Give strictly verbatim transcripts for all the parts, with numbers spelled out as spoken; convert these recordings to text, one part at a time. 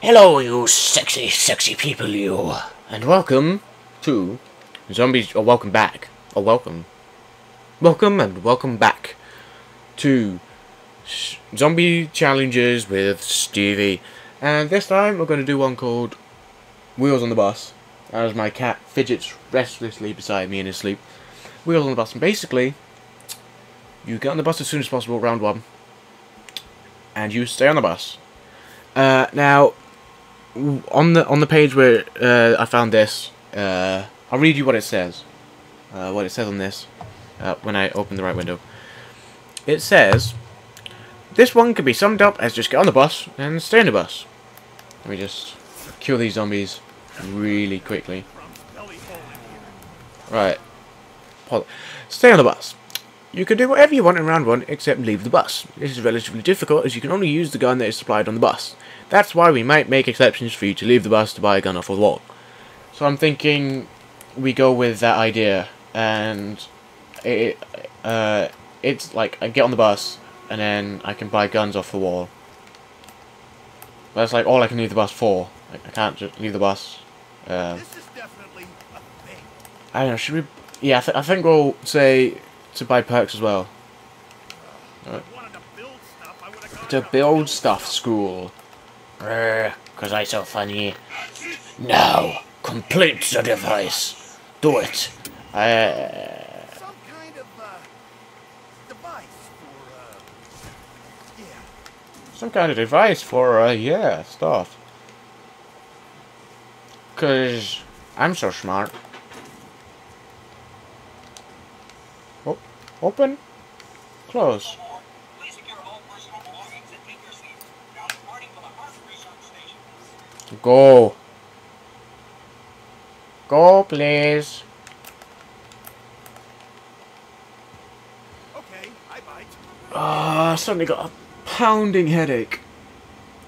Hello, you sexy, sexy people, you. And welcome to Zombies, or welcome back, or welcome. Welcome and welcome back to Zombie Challenges with Stevie. And this time we're going to do one called Wheels on the Bus, as my cat fidgets restlessly beside me in his sleep. Wheels on the Bus, and basically, you get on the bus as soon as possible, round one, and you stay on the bus. Uh, now, on the on the page where uh, I found this, uh, I'll read you what it says. Uh, what it says on this uh, when I open the right window. It says, "This one could be summed up as just get on the bus and stay on the bus." Let me just kill these zombies really quickly. Right. Stay on the bus. You can do whatever you want in round one, except leave the bus. This is relatively difficult, as you can only use the gun that is supplied on the bus. That's why we might make exceptions for you to leave the bus to buy a gun off the wall. So I'm thinking we go with that idea, and it, uh, it's like, I get on the bus, and then I can buy guns off the wall. That's like all I can leave the bus for. Like, I can't just leave the bus. Uh, this is definitely a thing. I don't know, should we... Yeah, I, th I think we'll say... to buy perks as well. Right. To build stuff, to build stuff school. Because I'm so funny. Now, complete the device. Do it. Uh, Some kind of uh, device for, uh, yeah. Some kind of device for, uh, yeah, stuff. Because I'm so smart. Open, close. Go. Go, please. Okay, I bite. Ah, oh, suddenly got a pounding headache.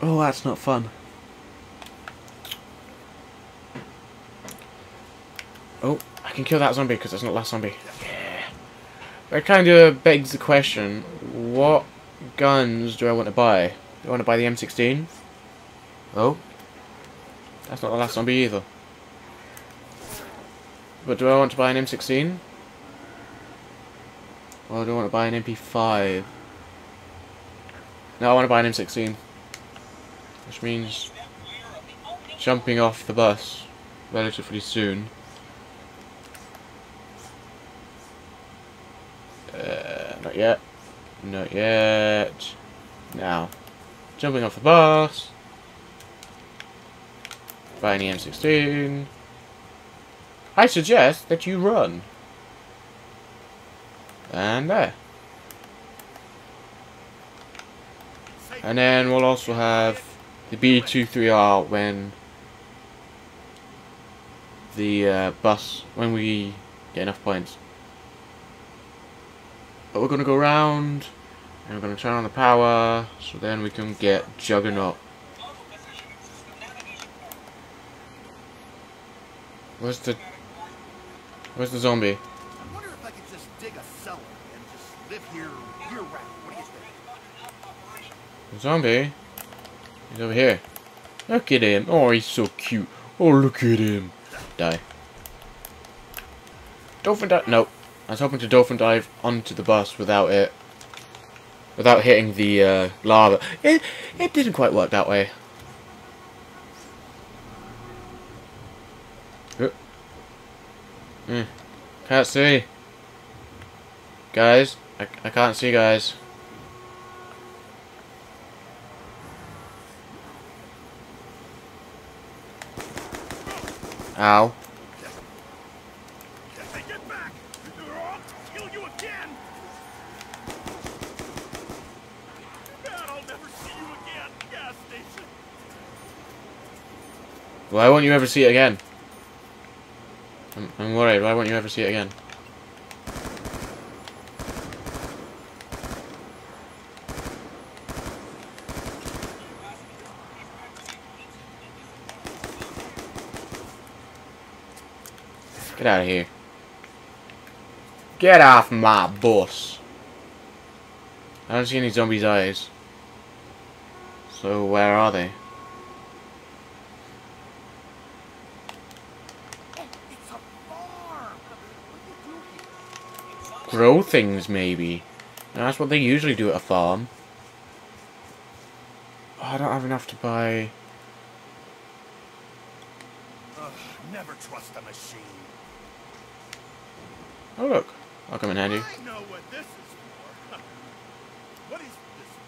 Oh, that's not fun. Oh, I can kill that zombie because that's not last zombie. That kind of begs the question, what guns do I want to buy? Do I want to buy the M sixteen? Oh. That's not the last zombie either. But do I want to buy an M sixteen? Or do I want to buy an M P five? No, I want to buy an M sixteen. Which means jumping off the bus relatively soon. Not yet. Not yet. Now. Jumping off the bus. Buying the M sixteen. I suggest that you run. And there. And then we'll also have the B twenty-three R when the uh, bus, when we get enough points. But we're going to go around, and we're going to turn on the power, so then we can get Juggernaut. Where's the... Where's the zombie? I wonder if I could just dig a cellar and just live here year-round. What do you think? The zombie? He's over here. Look at him. Oh, he's so cute. Oh, look at him. Die. Dolphin die. Nope. I was hoping to dolphin dive onto the bus without it, without hitting the uh, lava. It it didn't quite work that way. Oh. Mm. Can't see, guys. I I can't see, guys. Ow. Why won't you ever see it again? I'm, I'm worried. Why won't you ever see it again? Get out of here. Get off my bus. I don't see any zombies' eyes. So where are they? grow things, maybe. That's what they usually do at a farm. Oh, I don't have enough to buy... Ugh, never trust a machine. Oh, look. I'll come in handy. I know what this is for. What is this for?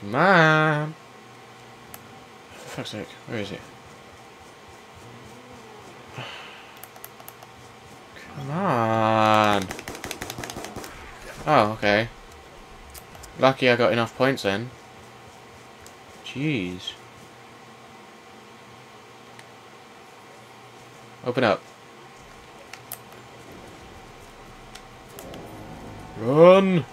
Come on. For fuck's sake, where is it? Come on. Oh, okay. Lucky I got enough points then. Jeez. Open up. Run.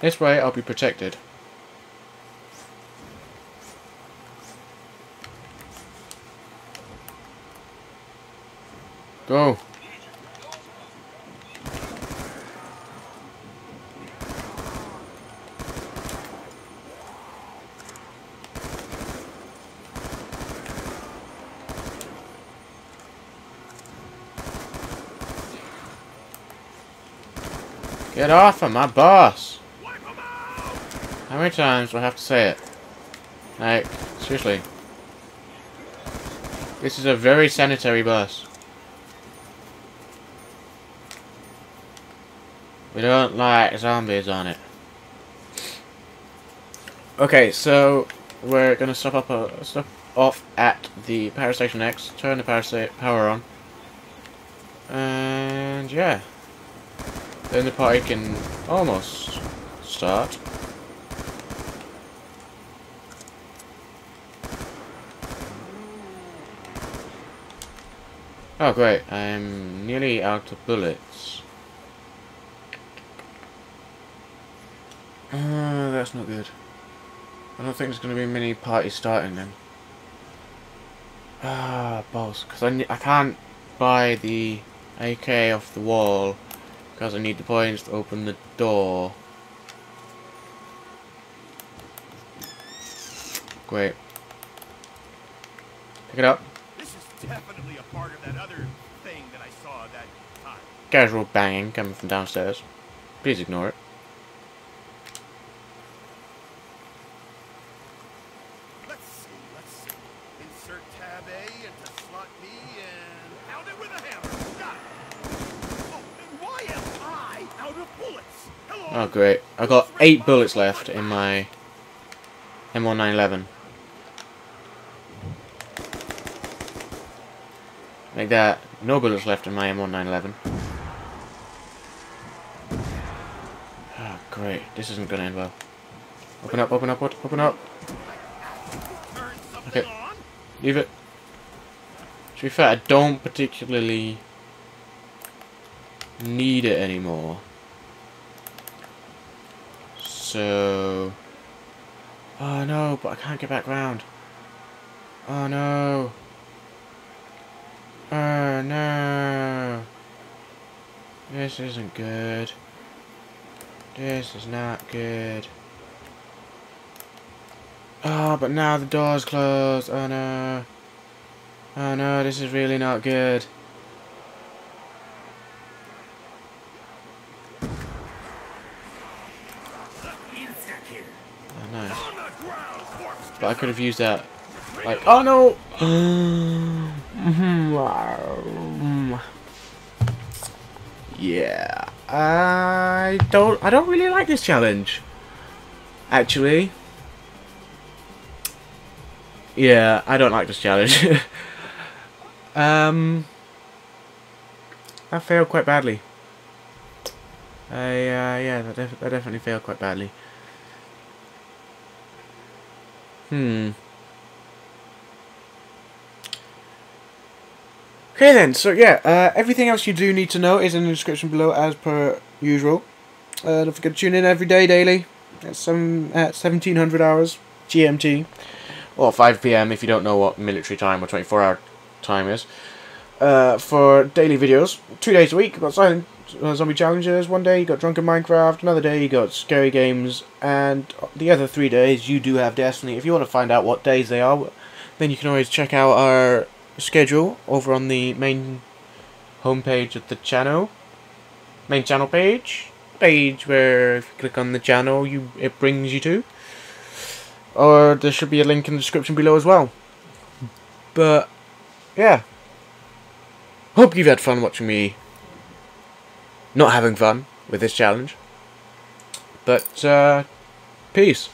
This way I'll be protected. Go. Get off of my boss! How many times do I have to say it? Like, seriously. This is a very sanitary bus. We don't like zombies on it. Okay, so we're gonna stop up, uh, stop off at the Power Station X. Turn the power sta power on, and yeah, then the party can almost start. Oh great! I'm nearly out of bullets. Uh, that's not good. I don't think there's going to be many parties starting then. Ah, balls. Because I, I can't buy the A K off the wall. Because I need the points to open the door. Great. Pick it up. This is definitely a part of that other thing that I saw that time. Casual banging coming from downstairs. Please ignore it. Oh great, I've got eight bullets left in my M nineteen eleven. Like that, no bullets left in my M nineteen eleven. Oh great, this isn't gonna end well. Open up, open up, open up. Okay, leave it. To be fair, I don't particularly need it anymore. So... Oh no, but I can't get back round. Oh no. Oh no. This isn't good. This is not good. Oh, but now the door's closed. Oh no. Oh no, this is really not good. But I could have used that. Like, oh no! Yeah, I don't. I don't really like this challenge. Actually, yeah, I don't like this challenge. um, I failed quite badly. I uh, yeah, that def that definitely failed quite badly. Hmm. Okay then, so yeah, uh, everything else you do need to know is in the description below as per usual. Uh, don't forget to tune in every day daily at, some, at seventeen hundred hours G M T, or five P M if you don't know what military time or twenty-four hour time is, uh, for daily videos. Two days a week, you've got silent uh, zombie challenges, one day you got drunken Minecraft, another day you got scary games, and the other three days you do have Destiny. If you want to find out what days they are, then you can always check out our schedule over on the main homepage of the channel. Main channel page. Page where if you click on the channel you it brings you to. Or there should be a link in the description below as well. But yeah. Hope you've had fun watching me not having fun with this challenge. But uh peace.